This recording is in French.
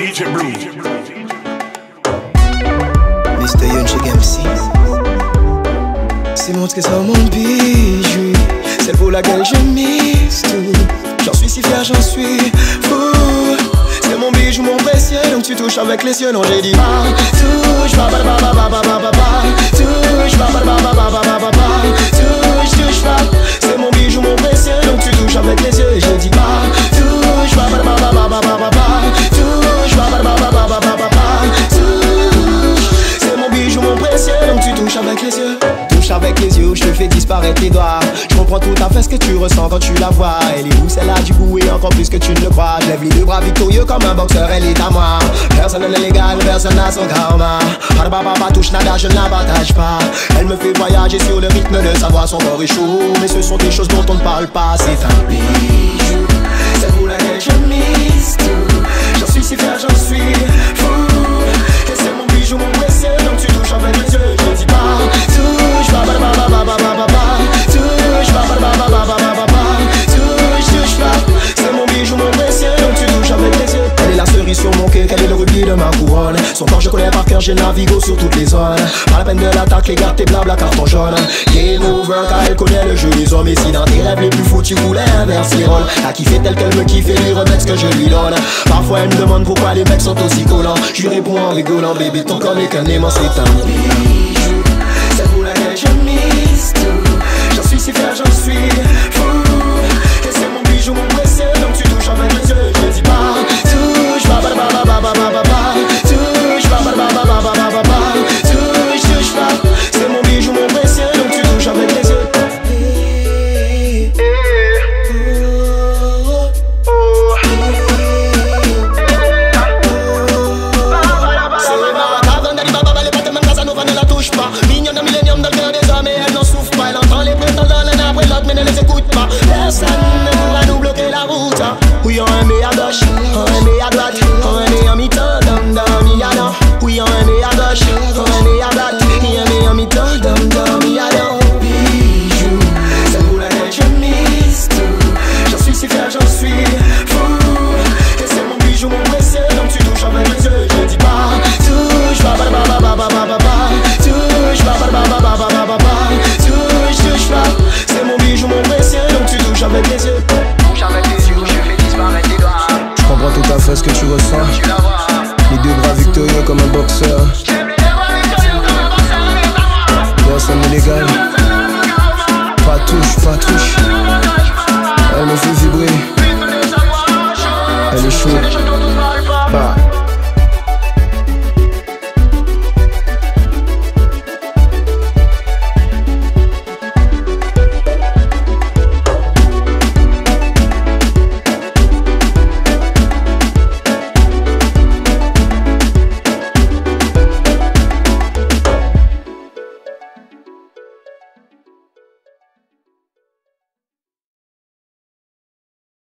DJ Blue, Mr. Young MC. C'est montré ça mon bijou, celle pour laquelle je mise tout. J'en suis si fier, j'en suis fou. C'est mon bijou, mon précieux, donc tu touches avec les yeux. Non, j'ai dit pas touche, pas pas pas pas pas pas pas touche, pas pas pas pas pas pas pas touche, touche pas. C'est mon bijou, mon précieux, donc tu touches avec les yeux. Et je dis pas touche, pas pas pas pas pas pas pas. C'est mon bijou, mon précieux, donc tu touches avec les yeux. Touche avec les yeux, je te fais disparaître les doigts. Je comprends tout à fait ce que tu ressens quand tu la vois. Elle est où celle-là du goût et encore plus que tu ne le crois. Je lève les deux bras victorieux comme un boxeur, elle est à moi. Personne n'est légal, personne n'a son karma. Pas touche nada, je ne la partage pas. Elle me fait voyager sur le rythme de sa voix, son corps est chaud. Mais ce sont des choses dont on ne parle pas, c'est un bijou. C'est pour laquelle je mise tout. J'en suis si fier, j'en suis fou. Et c'est mon bijou, mon précieux, donc tu touches avec les yeux. Je dis pas touche, pas, pas, pas, pas, pas, pas, pas, touche, pas, pas, pas, pas, pas, pas, pas, touche, touche pas. C'est mon bijou, mon précieux, donc tu touches avec les yeux. Elle est la cerise sur mon cœur, elle est le rubis de ma couronne. Son corps je connais par cœur, j'ai navigué sur toutes les zones. Pas la peine de l'attaque, les gars, tes blabla carton jaune. Game over, car elle connaît le jeu des hommes. Et si dans tes rêves les plus fous, tu voulais inverser les rôles, la kiffer telle qu'elle me kiffe et lui remettre ce que je lui donne. Parfois elle me demande pourquoi les mecs sont aussi collants. Je lui réponds en rigolant, bébé, ton corps n'est qu'un aimant, c'est un bijou. C'est pour laquelle je mise tout. J'en suis si fier, j'en suis fou. Et c'est mon bijou, mon précieux, donc tu touches avec les yeux. Je dis pas touche, ba ba ba ba ba ba ba ba. Touche, ba ba ba ba ba ba ba ba. Touche, touche pas. C'est mon bijou, mon précieux, donc tu touches avec les yeux. Ce que tu ressens, les deux bras victorieux comme un boxeur. Personne illégale, pas touche, pas touche. Elle me fait vibrer, elle est chaude. Bah.